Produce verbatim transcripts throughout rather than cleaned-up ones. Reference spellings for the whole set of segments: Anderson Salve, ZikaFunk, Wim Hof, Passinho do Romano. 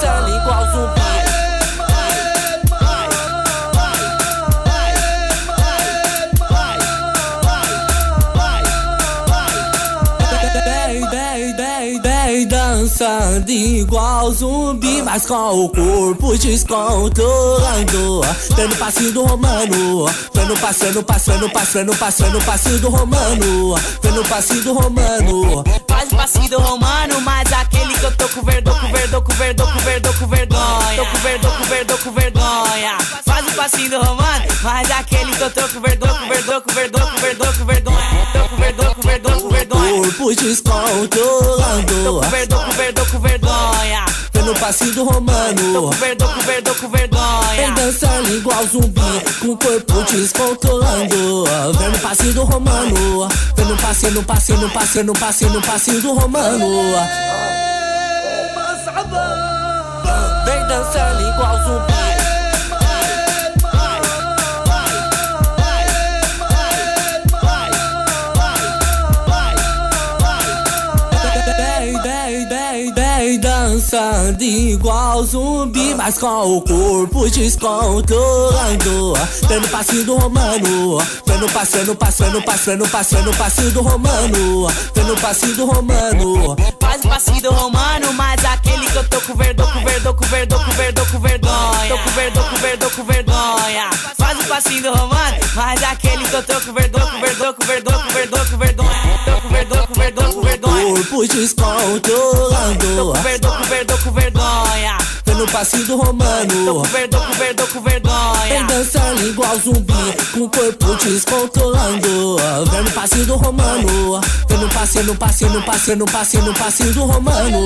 cancela igual zumbi. Dançando igual zumbi, mas com o corpo descontrolando. Dando passinho do Romano, vendo passando, passando, passando, passando, passinho do Romano, vendo passinho do Romano. Faz o passinho do Romano, mas aquele que eu tô com vergonha, com vergonha, com vergonha, com vergonha, com vergonha, tô com vergonha, com vergonha, com vergonha. Faz o passinho do Romano, mas aquele que eu tô com vergonha, com vergonha, com vergonha, com vergonha, com vergonha, tô com vergonha, com vergonha, com vergonha. Corpo descontrolando. Com vergonha, com vergonha, vendo o passinho do Romano. Tô com vergonha, com vergonha, com vergonha. Vem dançando igual zumbi, com o corpo descontrolando. Vendo o passinho do Romano, vendo o passinho, passinho, passinho, passinho, passinho do Romano. Vem dançando igual zumbi. Dançando igual zumbi, mas com o corpo descontrolando. Dando passinho do Romano, vendo passando, passando, passando, passando, passinho do Romano, vendo passinho do Romano. Faz o passinho do Romano, mas aquele que eu tô com vergonha, com vergonha, com vergonha, com vergonha, tô com vergonha, com vergonha, com vergonha. Faz o passinho do Romano, mas aquele que eu tô com vergonha, com vergonha, com vergonha, com vergonha, com vergonha, tô com vergonha, com vergonha, com vergonha. Corpo descontrolando. Com vergonha, com vergonha, vendo o passinho do Romano. Tô com vergonha, com vergonha, com vergonha. Vem dançando igual zumbi, com o corpo descontrolando. Vendo o passinho do Romano, vendo o passinho, passinho, passinho, passinho, passinho do Romano.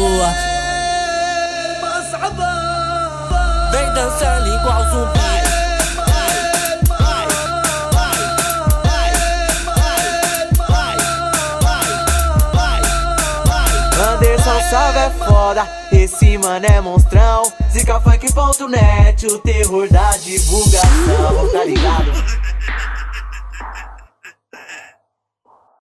Vem dançando igual zumbi. Anderson Salve é foda, esse mano é monstrão. Zika Funk ponto net, o terror da divulgação, tá ligado?